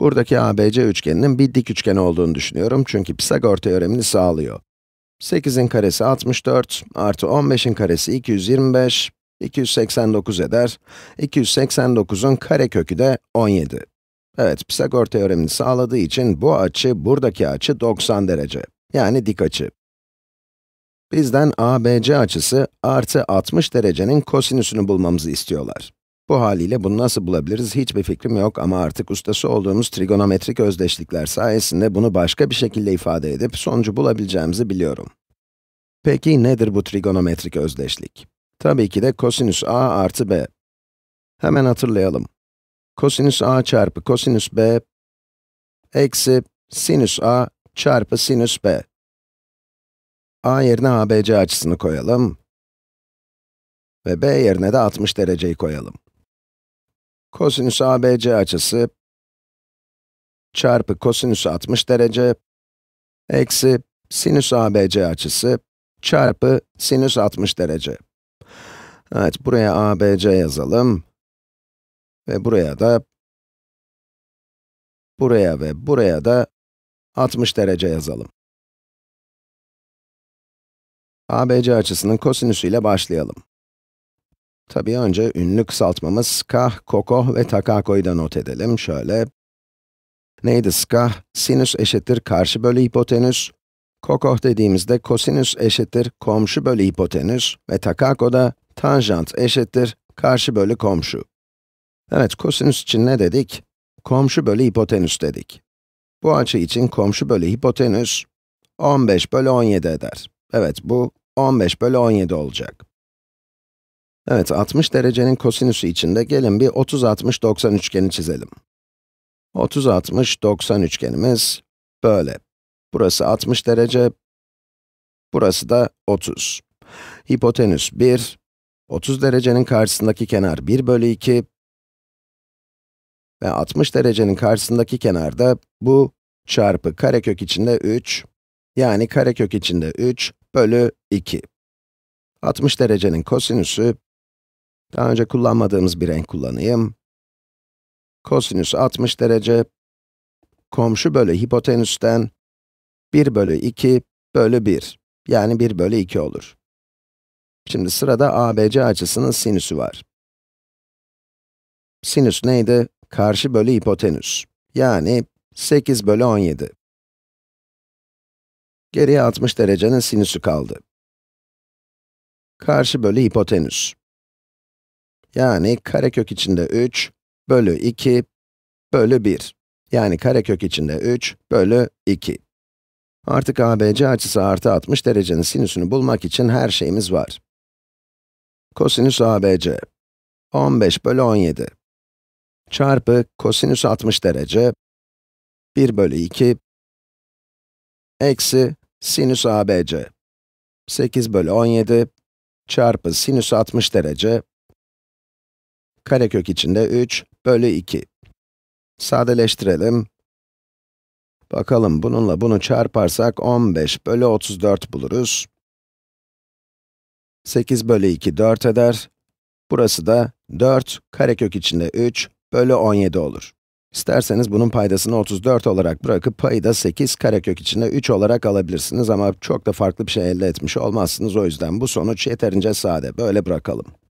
Buradaki ABC üçgeninin bir dik üçgen olduğunu düşünüyorum çünkü Pisagor teoremini sağlıyor. 8'in karesi 64, artı 15'in karesi 225, 289 eder. 289'un karekökü de 17. Evet, Pisagor teoremini sağladığı için bu açı, buradaki açı 90 derece. Yani dik açı. Bizden ABC açısı artı 60 derecenin kosinüsünü bulmamızı istiyorlar. Bu haliyle bunu nasıl bulabiliriz hiçbir fikrim yok ama artık ustası olduğumuz trigonometrik özdeşlikler sayesinde bunu başka bir şekilde ifade edip sonucu bulabileceğimizi biliyorum. Peki nedir bu trigonometrik özdeşlik? Tabii ki de kosinüs a artı b. Hemen hatırlayalım. Kosinüs a çarpı kosinüs b eksi sinüs a çarpı sinüs b. A yerine ABC açısını koyalım ve b yerine de 60 dereceyi koyalım. Kosinüs ABC açısı çarpı kosinüs 60 derece eksi sinüs ABC açısı çarpı sinüs 60 derece. Evet, buraya ABC yazalım ve buraya da 60 derece yazalım. ABC açısının kosinüsü ile başlayalım. Tabii önce ünlü kısaltmamız skah, kokoh ve takako'yu da not edelim. Şöyle, neydi skah? Sinüs eşittir karşı bölü hipotenüs. Kokoh dediğimizde kosinüs eşittir komşu bölü hipotenüs ve takako da tanjant eşittir karşı bölü komşu. Evet, kosinüs için ne dedik? Komşu bölü hipotenüs dedik. Bu açı için komşu bölü hipotenüs 15 bölü 17 eder. Evet, bu 15 bölü 17 olacak. Evet, 60 derecenin kosinüsü için de gelin bir 30-60-90 üçgeni çizelim. 30-60-90 üçgenimiz böyle. Burası 60 derece, burası da 30. Hipotenüs 1, 30 derecenin karşısındaki kenar 1 bölü 2 ve 60 derecenin karşısındaki kenar da bu çarpı karekök içinde 3, yani karekök içinde 3 bölü 2. 60 derecenin kosinüsü, daha önce kullanmadığımız bir renk kullanayım. Kosinüs 60 derece, komşu bölü hipotenüsten 1 bölü 2 bölü 1, yani 1 bölü 2 olur. Şimdi sırada ABC açısının sinüsü var. Sinüs neydi? Karşı bölü hipotenüs, yani 8 bölü 17. Geriye 60 derecenin sinüsü kaldı. Karşı bölü hipotenüs. Yani karekök içinde 3 bölü 2 bölü 1. Yani karekök içinde 3 bölü 2. Artık ABC açısı artı 60 derecenin sinüsünü bulmak için her şeyimiz var. Kosinüs ABC 15 bölü 17 çarpı kosinüs 60 derece 1 bölü 2 eksi sinüs ABC 8 bölü 17 çarpı sinüs 60 derece, karekök içinde 3 bölü 2. Sadeleştirelim. Bakalım, bununla bunu çarparsak 15 bölü 34 buluruz. 8 bölü 2 4 eder. Burası da 4 karekök içinde 3 bölü 17 olur. İsterseniz bunun paydasını 34 olarak bırakıp payı da 8 karekök içinde 3 olarak alabilirsiniz ama çok da farklı bir şey elde etmiş olmazsınız. O yüzden bu sonuç yeterince sade. Böyle bırakalım.